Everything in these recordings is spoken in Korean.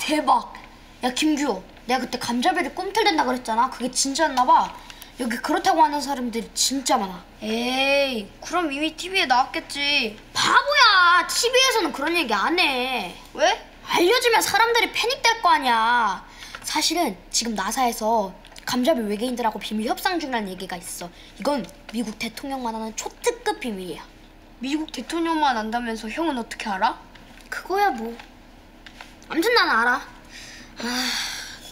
대박! 야 김규호, 내가 그때 감자배를 꿈틀댄다 그랬잖아. 그게 진짜였나 봐. 여기 그렇다고 하는 사람들이 진짜 많아. 에이, 그럼 이미 TV에 나왔겠지. 바보야! TV에서는 그런 얘기 안 해. 왜? 알려주면 사람들이 패닉될 거 아니야. 사실은 지금 나사에서 감자배 외계인들하고 비밀 협상 중이라는 얘기가 있어. 이건 미국 대통령만 아는 초특급 비밀이야. 미국 대통령만 안다면서 형은 어떻게 알아? 그거야 뭐. 아무튼 난 알아.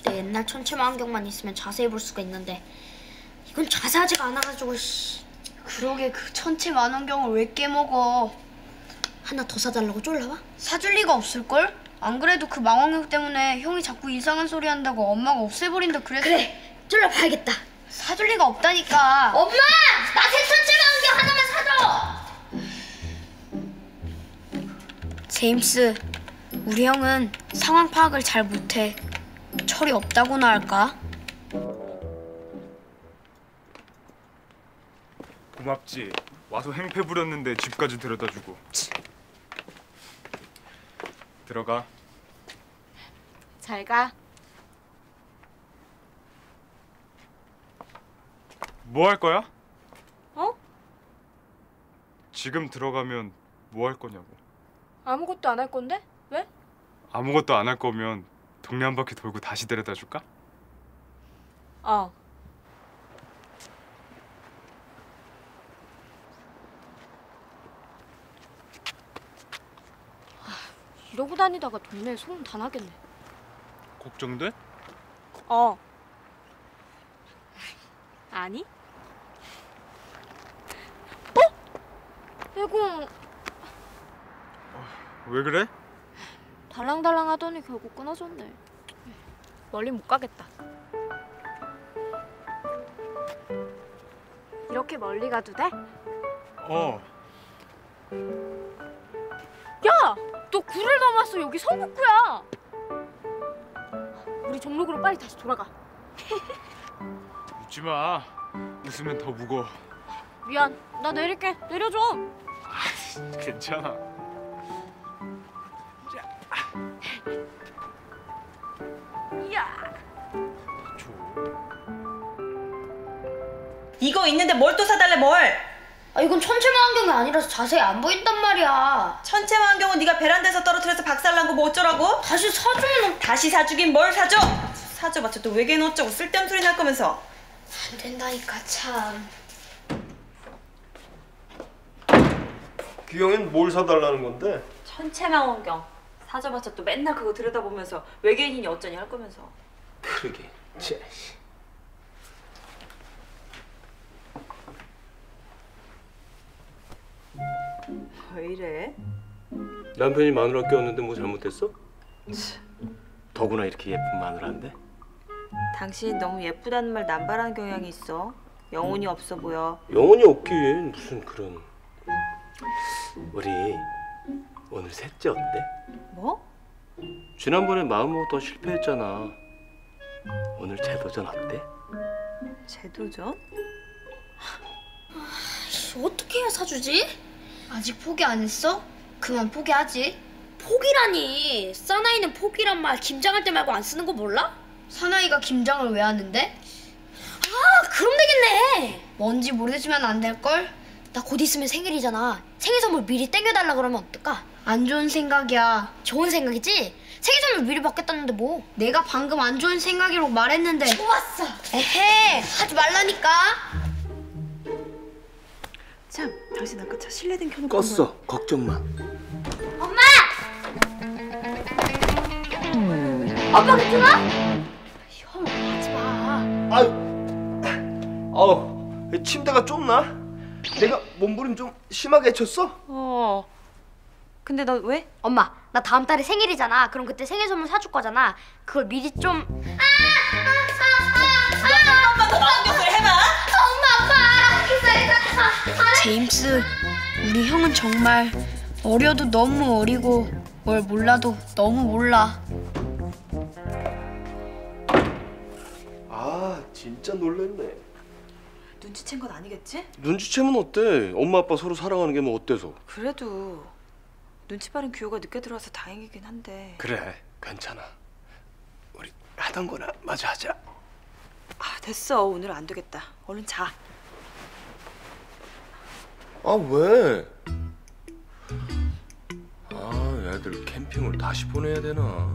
내 옛날 천체망원경만 있으면 자세히 볼 수가 있는데 이건 자세하지가 않아가지고. 그러게, 그 천체망원경을 왜 깨먹어? 하나 더 사달라고 쫄라와? 사줄 리가 없을걸? 안 그래도 그 망원경 때문에 형이 자꾸 이상한 소리 한다고 엄마가 없애버린다 그랬어. 그래, 쫄라봐야겠다. 사줄 리가 없다니까. 엄마! 나 세천체망원경 하나만 사줘! 제임스, 우리 형은 상황 파악을 잘 못해. 철이 없다고나 할까? 고맙지. 와서 행패 부렸는데 집까지 데려다주고. 들어가. 잘 가. 뭐 할 거야? 어? 지금 들어가면 뭐 할 거냐고. 아무것도 안 할 건데? 왜? 아무것도 안 할 거면 동네 한 바퀴 돌고 다시 데려다 줄까? 어. 이러고 다니다가 동네에 소문 다 나겠네. 걱정돼? 어. 아니? 어? 이거... 왜 그래? 달랑달랑 하더니 결국 끊어졌네. 멀리 못 가겠다. 이렇게 멀리 가도 돼? 어. 야! 너 굴을 넘었어. 여기 성북구야. 우리 종로구로 빨리 다시 돌아가. 웃지 마. 웃으면 더 무거워. 미안. 나 내릴게. 내려줘. 아, 괜찮아. 이야. 이거 있는데 뭘 또 사달래 뭘? 아, 이건 천체망원경이 아니라서 자세히 안 보인단 말이야. 천체망원경은 네가 베란다에서 떨어뜨려서 박살난 거 뭐 어쩌라고? 다시 사주면... 다시 사주긴 뭘 사줘! 사줘봤자 또 외계인 어쩌고 쓸데없는 소리 날 거면서. 안 된다니까 참. 귀영이는 뭘 사달라는 건데? 천체망원경. 사줘봤자 또 맨날 그거 들여다보면서 외계인이니 어쩌니 할 거면서. 그러게. 왜 이래? 남편이 마누라 껴왔는데 뭐 잘못했어? 더구나 이렇게 예쁜 마누라인데? 당신 너무 예쁘다는 말 남발하는 경향이 있어. 영혼이 없어 보여. 영혼이 없긴 무슨 그런... 우리 오늘 셋째 어때? 뭐? 지난번에 마음먹었던 실패했잖아. 오늘 재도전 어때? 재도전? 어떻게 해야 사주지? 아직 포기 안 했어? 그만 포기하지. 포기라니. 사나이는 포기란 말 김장할 때 말고 안 쓰는 거 몰라? 사나이가 김장을 왜 하는데? 아, 그럼 되겠네. 뭔지 모르지만 안 될걸? 나 곧 있으면 생일이잖아. 생일 선물 미리 땡겨달라 그러면 어떨까? 안 좋은 생각이야. 좋은 생각이지? 생일 선물 미리 받겠다는데 뭐. 내가 방금 안 좋은 생각이라고 말했는데. 좋았어. 에헤, 하지 말라니까. 참, 당신 아까 차 실내등 켜놓고 껐어. 한번... 걱정 마. 엄마! 아빠 괜찮아? 형, 하지 마. 아유, 아우, 침대가 좁나? 내가 몸부림 좀 심하게 쳤어? 어. 근데 너 왜? 엄마, 나 다음 달에 생일이잖아. 그럼 그때 생일 선물 사줄 거잖아. 그걸 미리 좀. 엄마, 너 망격을 해봐. 제임스, 우리 형은 정말 어려도 너무 어리고 뭘 몰라도 너무 몰라. 아, 진짜 놀랬네. 눈치챈 건 아니겠지? 눈치채면 어때? 엄마 아빠 서로 사랑하는 게 뭐 어때서? 그래도 눈치 빠른 규호가 늦게 들어와서 다행이긴 한데. 그래, 괜찮아. 따뜻한 거나 마저 하자. 아, 됐어. 오늘 안 되겠다. 얼른 자. 아, 왜? 아, 애들 캠핑을 다시 보내야 되나?